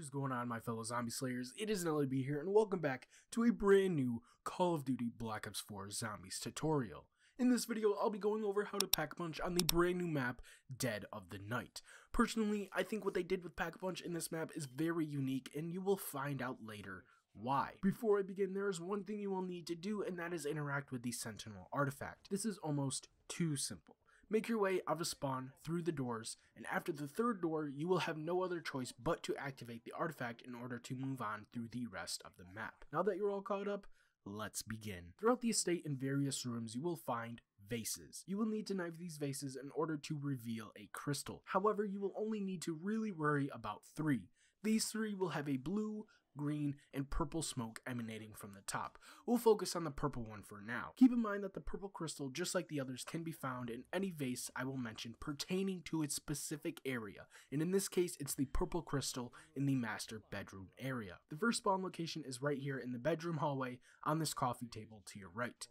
What is going on, my fellow zombie slayers? It is NELLY B here, and welcome back to a brand new Call of Duty Black Ops 4 Zombies tutorial. In this video, I'll be going over how to Pack-a-Punch on the brand new map, Dead of the Night. Personally, I think what they did with Pack-a-Punch in this map is very unique, and you will find out later why. Before I begin, there is one thing you will need to do, and that is interact with the Sentinel artifact. This is almost too simple. Make your way out of spawn through the doors, and after the third door, you will have no other choice but to activate the artifact in order to move on through the rest of the map. Now that you're all caught up, let's begin. Throughout the estate in various rooms, you will find vases. You will need to knife these vases in order to reveal a crystal. However, you will only need to really worry about three. These three will have a blue, green, and purple smoke emanating from the top. We'll focus on the purple one for now. Keep in mind that the purple crystal, just like the others, can be found in any vase I will mention pertaining to its specific area, and in this case it's the purple crystal in the master bedroom area. The first spawn location is right here in the bedroom hallway on this coffee table to your right.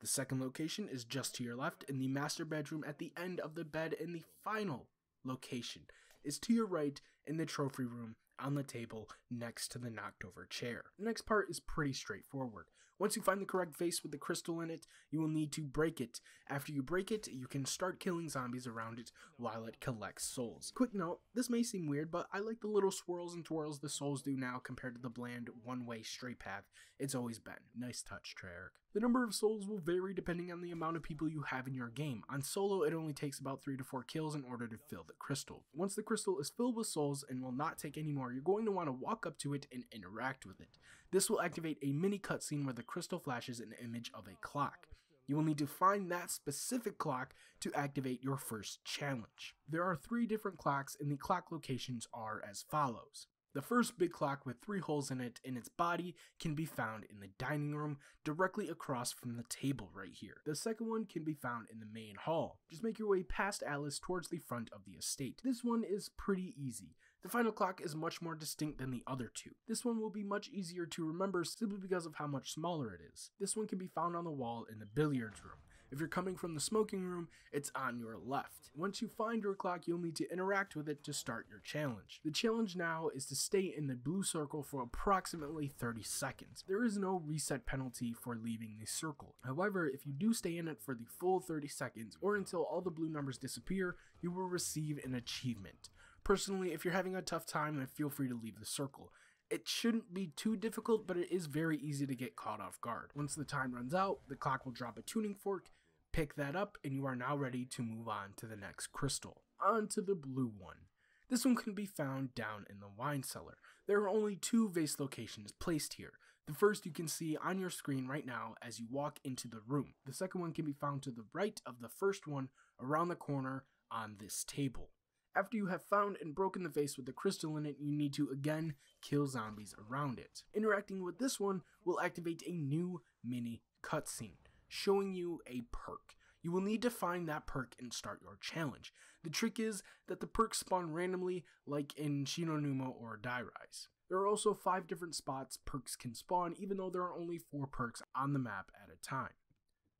The second location is just to your left in the master bedroom at the end of the bed, and the final location is to your right in the trophy room on the table next to the knocked over chair. The next part is pretty straightforward. Once you find the correct vase with the crystal in it, you will need to break it. After you break it, you can start killing zombies around it while it collects souls. Quick note, this may seem weird, but I like the little swirls and twirls the souls do now compared to the bland one-way straight path it's always been. Nice touch, Treyarch. The number of souls will vary depending on the amount of people you have in your game. On solo, it only takes about 3 to 4 kills in order to fill the crystal. Once the crystal is filled with souls and will not take any more, you're going to want to walk up to it and interact with it. This will activate a mini cutscene where the crystal flashes an image of a clock. You will need to find that specific clock to activate your first challenge. There are 3 different clocks, and the clock locations are as follows. The first big clock with 3 holes in it and its body can be found in the dining room directly across from the table right here. The second one can be found in the main hall. Just make your way past Alice towards the front of the estate. This one is pretty easy. The final clock is much more distinct than the other two. This one will be much easier to remember simply because of how much smaller it is. This one can be found on the wall in the billiards room. If you're coming from the smoking room, it's on your left. Once you find your clock, you'll need to interact with it to start your challenge. The challenge now is to stay in the blue circle for approximately 30 seconds. There is no reset penalty for leaving the circle. However, if you do stay in it for the full 30 seconds or until all the blue numbers disappear, you will receive an achievement. Personally, if you're having a tough time, then feel free to leave the circle. It shouldn't be too difficult, but it is very easy to get caught off guard. Once the time runs out, the clock will drop a tuning fork, pick that up, and you are now ready to move on to the next crystal. On to the blue one. This one can be found down in the wine cellar. There are only 2 vase locations placed here. The first you can see on your screen right now as you walk into the room. The second one can be found to the right of the first one around the corner on this table. After you have found and broken the vase with the crystal in it, you need to again kill zombies around it. Interacting with this one will activate a new mini cutscene, showing you a perk. You will need to find that perk and start your challenge. The trick is that the perks spawn randomly, like in Shinonuma or Die Rise. There are also 5 different spots perks can spawn, even though there are only 4 perks on the map at a time.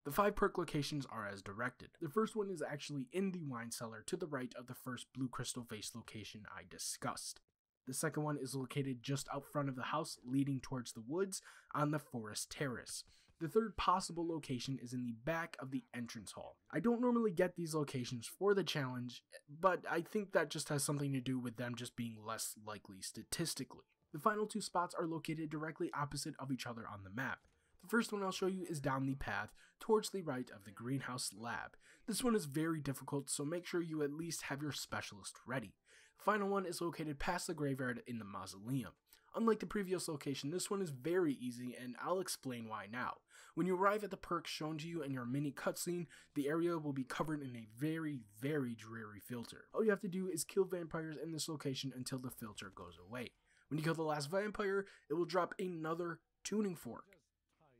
The 5 perk locations are as directed. The first one is actually in the wine cellar to the right of the first blue crystal vase location I discussed. The second one is located just out front of the house leading towards the woods on the forest terrace. The third possible location is in the back of the entrance hall. I don't normally get these locations for the challenge, but I think that just has something to do with them just being less likely statistically. The final 2 spots are located directly opposite of each other on the map. The first one I'll show you is down the path towards the right of the greenhouse lab. This one is very difficult, so make sure you at least have your specialist ready. The final one is located past the graveyard in the mausoleum. Unlike the previous location, this one is very easy, and I'll explain why now. When you arrive at the perk shown to you in your mini cutscene, the area will be covered in a very dreary filter. All you have to do is kill vampires in this location until the filter goes away. When you kill the last vampire, it will drop another tuning fork.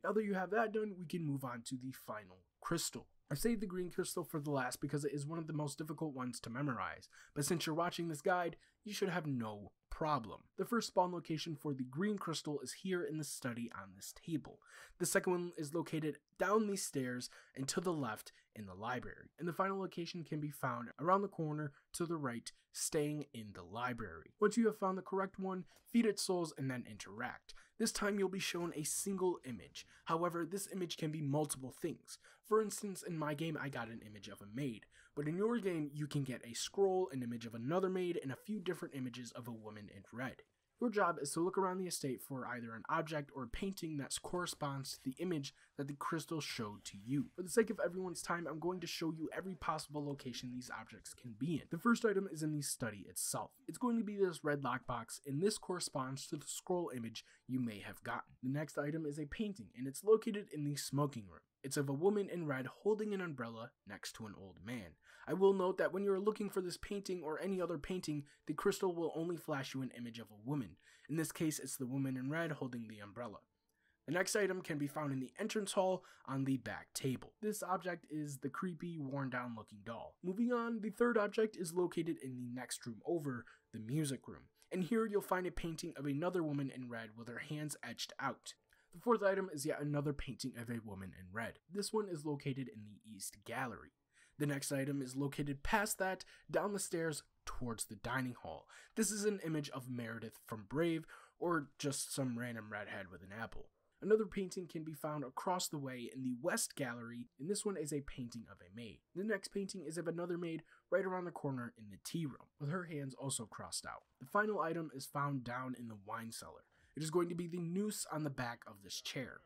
Now that you have that done, we can move on to the final crystal. I've saved the green crystal for the last because it is one of the most difficult ones to memorize, but since you're watching this guide, you should have no problem. The first spawn location for the green crystal is here in the study on this table. The second one is located down these stairs and to the left in the library. And the final location can be found around the corner to the right, staying in the library. Once you have found the correct one, feed it souls and then interact. This time you'll be shown a single image. However, this image can be multiple things. For instance, in my game I got an image of a maid, but in your game you can get a scroll, an image of another maid, and a few different images of a woman in red. Your job is to look around the estate for either an object or a painting that corresponds to the image that the crystal showed to you. For the sake of everyone's time, I'm going to show you every possible location these objects can be in. The first item is in the study itself. It's going to be this red lockbox, and this corresponds to the scroll image you may have gotten. The next item is a painting, and it's located in the smoking room. It's of a woman in red holding an umbrella next to an old man. I will note that when you are looking for this painting or any other painting, the crystal will only flash you an image of a woman. In this case, it's the woman in red holding the umbrella. The next item can be found in the entrance hall on the back table. This object is the creepy, worn-down looking doll. Moving on, the third object is located in the next room over, the music room. And here you'll find a painting of another woman in red with her hands etched out. The fourth item is yet another painting of a woman in red. This one is located in the East Gallery. The next item is located past that, down the stairs, towards the dining hall. This is an image of Meredith from Brave, or just some random redhead with an apple. Another painting can be found across the way in the West Gallery, and this one is a painting of a maid. The next painting is of another maid right around the corner in the tea room, with her hands also crossed out. The final item is found down in the wine cellar. It is going to be the noose on the back of this chair.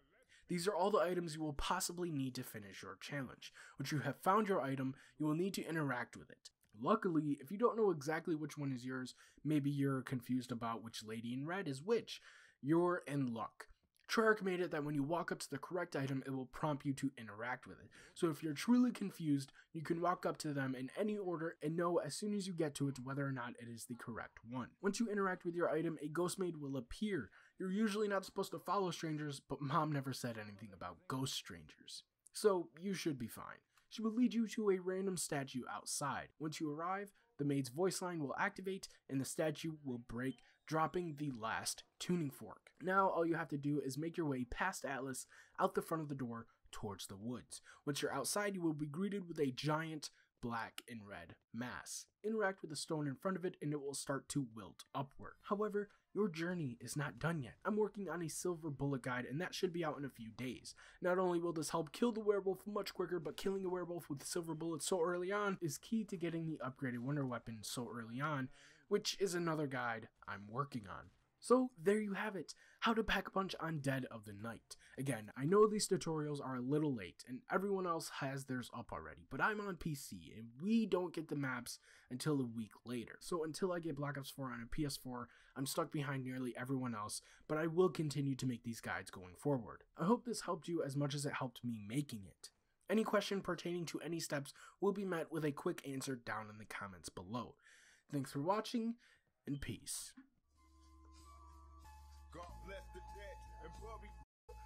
These are all the items you will possibly need to finish your challenge. Once you have found your item, you will need to interact with it. Luckily, if you don't know exactly which one is yours, maybe you're confused about which lady in red is which, you're in luck. Treyarch made it that when you walk up to the correct item, it will prompt you to interact with it. So if you're truly confused, you can walk up to them in any order and know as soon as you get to it whether or not it is the correct one. Once you interact with your item, a ghost maid will appear. You're usually not supposed to follow strangers, but Mom never said anything about ghost strangers, so you should be fine. She will lead you to a random statue outside. Once you arrive, the maid's voice line will activate and the statue will break, dropping the last tuning fork. Now all you have to do is make your way past Atlas, out the front of the door, towards the woods. Once you're outside, you will be greeted with a giant black and red mass. Interact with the stone in front of it and it will start to wilt upward. However, your journey is not done yet. I'm working on a silver bullet guide and that should be out in a few days. Not only will this help kill the werewolf much quicker, but killing a werewolf with silver bullets so early on is key to getting the upgraded wonder weapon so early on, which is another guide I'm working on. So there you have it, how to Pack-a-Punch on Dead of the Night. Again, I know these tutorials are a little late and everyone else has theirs up already, but I'm on PC and we don't get the maps until a week later. So until I get Black Ops 4 on a PS4, I'm stuck behind nearly everyone else, but I will continue to make these guides going forward. I hope this helped you as much as it helped me making it. Any question pertaining to any steps will be met with a quick answer down in the comments below. Thanks for watching, and peace. God bless the dead and buried.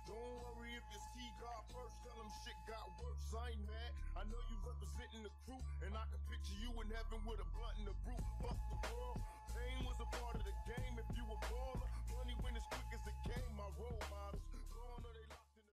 Don't worry if you see God first, tell him shit got worse. I ain't mad, I know you representing the crew, and I can picture you in heaven with a blunt and a brew. Bust the world, pain was a part of the game.